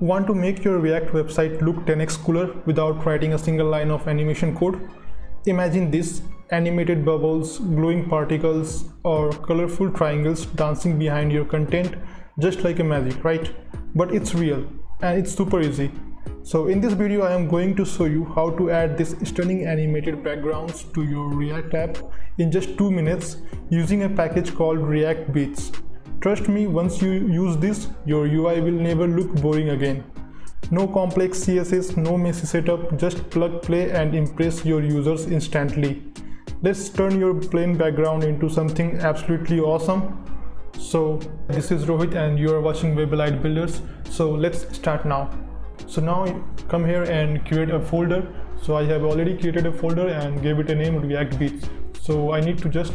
Want to make your React website look 10x cooler without writing a single line of animation code? Imagine this: animated bubbles, glowing particles, or colorful triangles dancing behind your content, just like a magic, right? But it's real and it's super easy. So in this video I am going to show you how to add these stunning animated backgrounds to your React app in just 2 minutes using a package called React Bits. Trust me, once you use this, your UI will never look boring again. No complex CSS, no messy setup, just plug play and impress your users instantly. Let's turn your plain background into something absolutely awesome. So this is Rohit and you are watching Webelite Builders. So let's start now. So now come here and create a folder. So I have already created a folder and gave it a name React Bits. So I need to just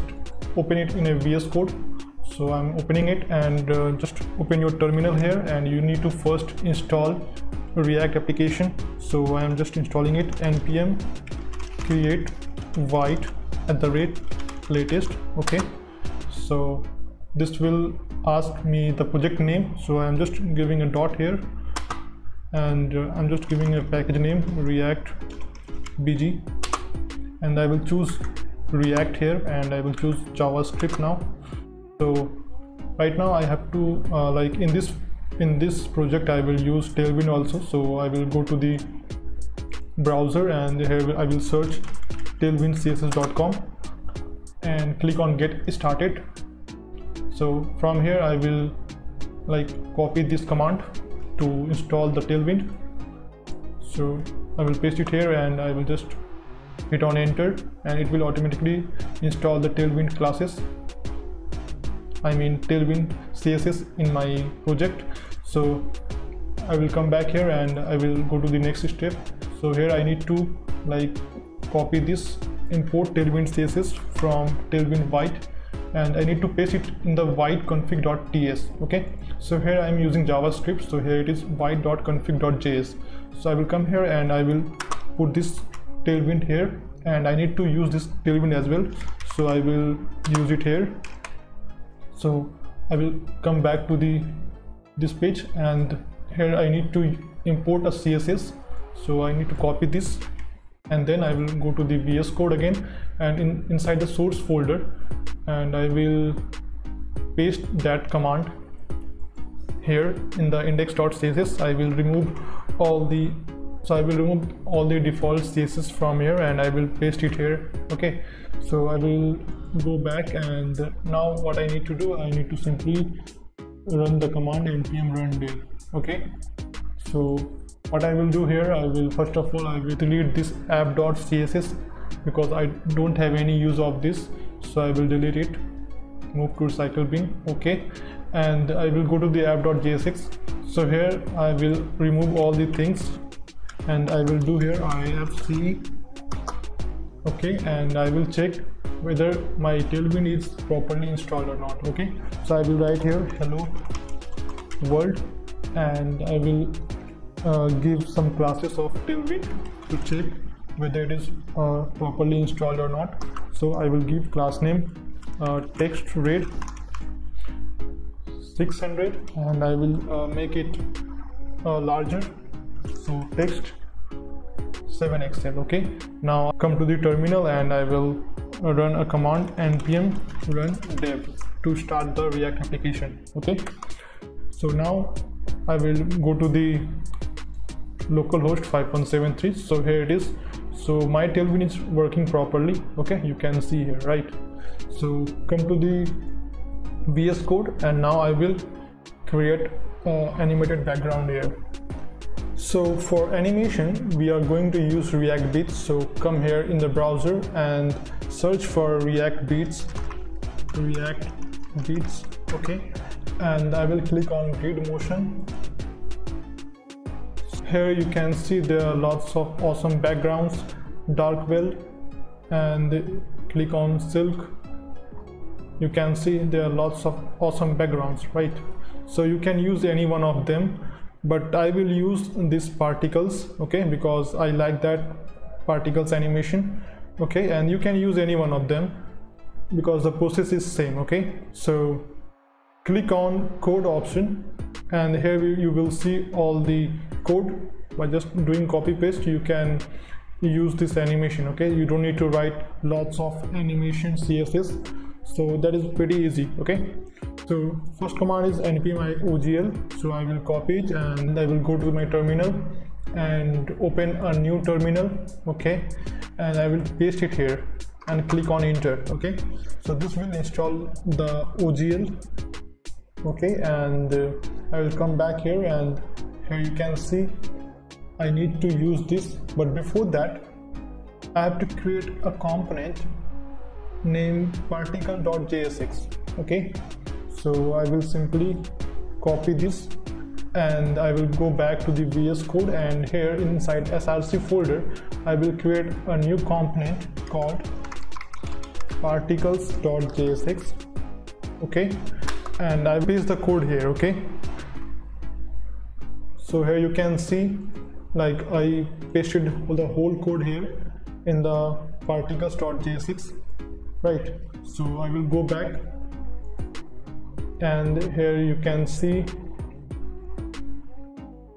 open it in a VS Code. So I'm opening it, and just open your terminal here, and you need to first install React application. So I am just installing it. Npm create Vite @latest. Okay, so this will ask me the project name. So I am just giving a dot here, and I'm just giving a package name React BG, and I will choose React here, and I will choose JavaScript now. So right now I have to like in this project I will use Tailwind also. So I will go to the browser, and here I will search tailwindcss.com and click on get started. So from here I will like copy this command to install the Tailwind. So I will paste it here, and I will just hit on enter, and it will automatically install the Tailwind classes, I mean Tailwind CSS, in my project. So I will come back here, and I will go to the next step. So here I need to like copy this, import Tailwind CSS from Tailwind Vite, and I need to paste it in the vite config.ts. okay, so here I am using JavaScript, so here it is vite.config.js. so I will come here, and I will put this Tailwind here, and I need to use this Tailwind as well, so I will use it here. So I will come back to this page, and here I need to import a CSS, so I need to copy this, and then I will go to the VS Code again, and inside the source folder, and I will paste that command here in the index.css. I will remove all the default CSS from here, and I will paste it here. Okay, so I will go back, and now what I need to do, I need to simply run the command npm run dev. Okay, so what I will do here, I will first of all I will delete this app.css because I don't have any use of this, so I will delete it, move to recycle bin. Okay, and I will go to the app.jsx. so here I will remove all the things, and I will do here ifc. okay, and I will check whether my Tailwind is properly installed or not. Okay, so I will write here hello world, and I will give some classes of Tailwind to check whether it is properly installed or not. So I will give class name text_red 600, and I will make it larger, so text 7xl. okay, now come to the terminal, and I will run a command npm run dev to start the React application. Okay, so now I will go to the localhost 5.73. so here it is. So my Tailwind is working properly. Okay, you can see here, right? So come to the VS Code, and now I will create animated background here. So for animation we are going to use React Bits. So come here in the browser and search for React Bits. Okay, and I will click on grid motion. Here you can see there are lots of awesome backgrounds, dark web, and click on silk. You can see there are lots of awesome backgrounds, right? So you can use any one of them, but I will use these particles, okay, because I like that particles animation. Okay, and you can use any one of them because the process is same. Okay, so click on code option, and here you will see all the code. By just doing copy paste, you can use this animation. Okay, you don't need to write lots of animation CSS, so that is pretty easy. Okay, so first command is npm ogl, so I will copy it and I will go to my terminal and open a new terminal. Okay, and I will paste it here and click on enter. Okay, so this will install the ogl. Okay, and I will come back here, and here you can see I need to use this, but before that I have to create a component named particle.jsx. okay, so I will simply copy this and I will go back to the VS Code, and here inside src folder I will create a new component called particles.jsx. okay, and I paste the code here. Okay, so here you can see like I pasted the whole code here in the particles.jsx, right? So I will go back, and here you can see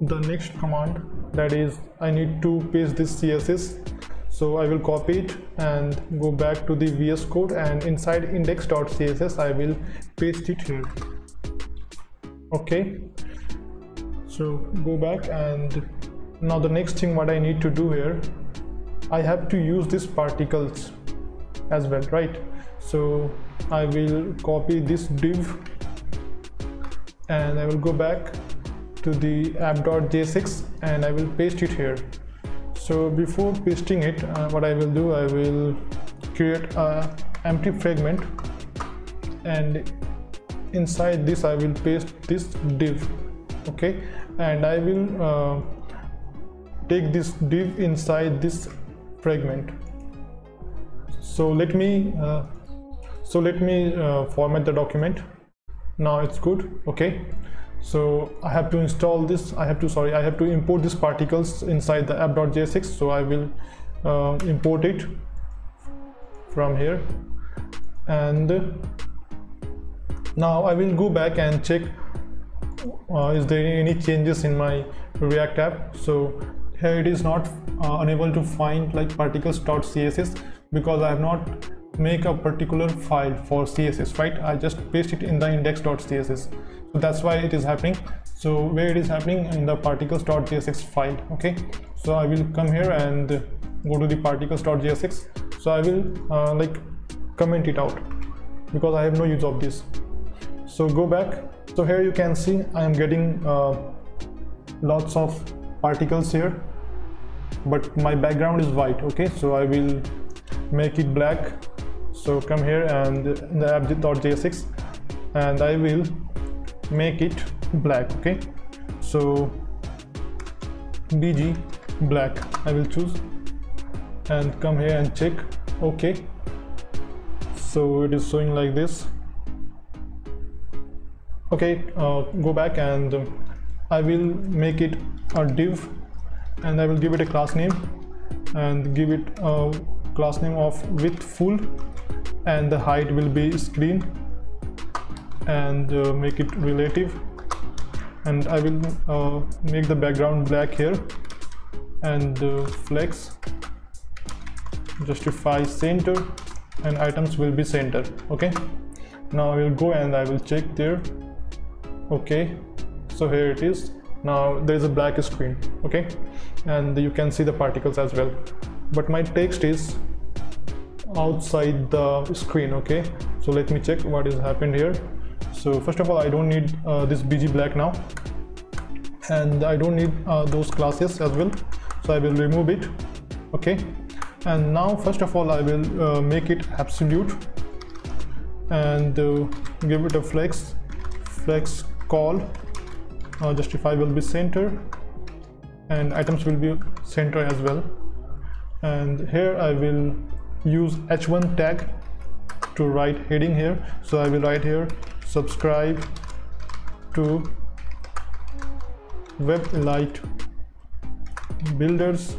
the next command, that is I need to paste this CSS. So I will copy it and go back to the VS Code, and inside index.css I will paste it here. Okay, so go back, and now the next thing what I need to do here, I have to use these particles as well, right? So I will copy this div and I will go back to the app.jsx and I will paste it here. So before pasting it, what I will do, I will create a empty fragment, and inside this I will paste this div. Okay, and I will take this div inside this fragment. So let me format the document. Now it's good. Okay, so I have to install this, I have to import these particles inside the app.jsx. so I will import it from here, and now I will go back and check is there any changes in my React app. So here it is not unable to find like particles.css because I have not make a particular file for CSS, right? I just paste it in the index.css, so that's why it is happening. So where it is happening, in the particles.jsx file. Okay, so I will come here and go to the particles.jsx. so I will like comment it out because I have no use of this. So go back, so here you can see I am getting lots of particles here, but my background is white. Okay, so I will make it black. So come here and in the app.jsx and I will make it black. Okay, so bg black I will choose and come here and check. Okay, so it is showing like this. Okay, go back and I will make it a div and I will give it a class name and give it a class name of width full, and the height will be screen, and make it relative, and I will make the background black here, and flex justify center, and items will be center. Okay, now I will go and I will check there. Okay, so here it is. Now there is a black screen. Okay, and you can see the particles as well, but my text is outside the screen. Okay, so let me check what has happened here. So first of all, I don't need this bg black now, and I don't need those classes as well, so I will remove it. Okay, and now first of all I will make it absolute and give it a flex call, justify will be center and items will be center as well, and here I will use h1 tag to write heading here. So I will write here subscribe to Webelite Builders.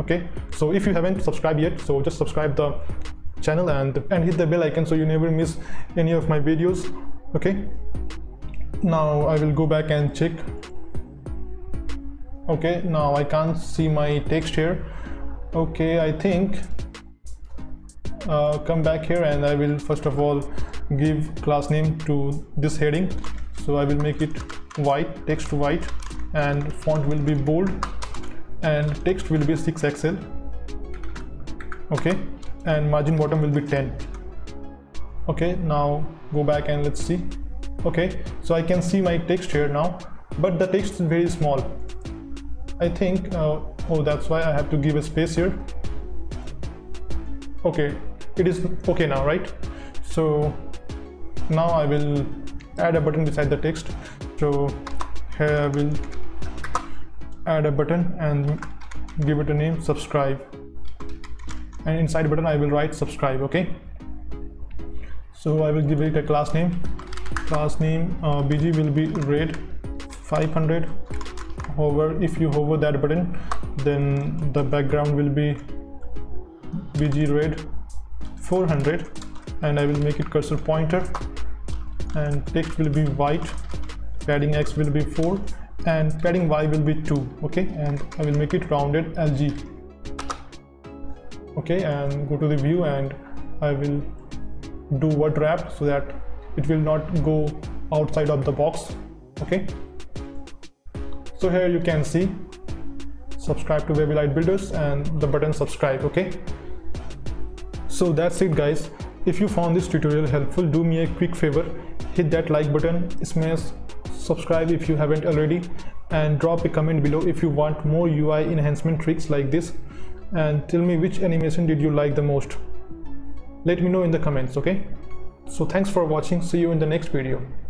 Okay, so if you haven't subscribed yet, so just subscribe the channel and hit the bell icon so you never miss any of my videos. Okay, now I will go back and check. Okay, now I can't see my text here. Okay, I think come back here and I will first of all give class name to this heading. So I will make it white, text white, and font will be bold and text will be 6 XL. Okay, and margin bottom will be 10. Okay, now go back and let's see. Okay, so I can see my text here now, but the text is very small. I think oh, that's why I have to give a space here. Okay, it is okay now, right? So now I will add a button beside the text. So here I will add a button and give it a name, subscribe, and inside button I will write subscribe. Okay, so I will give it a class name. Class name bg will be red 500. Hover, if you hover that button, then the background will be bg red 400, and I will make it cursor pointer, and text will be white, padding x will be 4 and padding y will be 2. Okay, and I will make it rounded lg. Okay, and go to the view and I will do word wrap so that it will not go outside of the box. Okay, so here you can see subscribe to Webelite Builders and the button subscribe. Okay, so that's it guys. If you found this tutorial helpful, do me a quick favor, hit that like button, smash subscribe if you haven't already, and drop a comment below if you want more UI enhancement tricks like this, and tell me which animation did you like the most. Let me know in the comments. Okay, so thanks for watching, see you in the next video.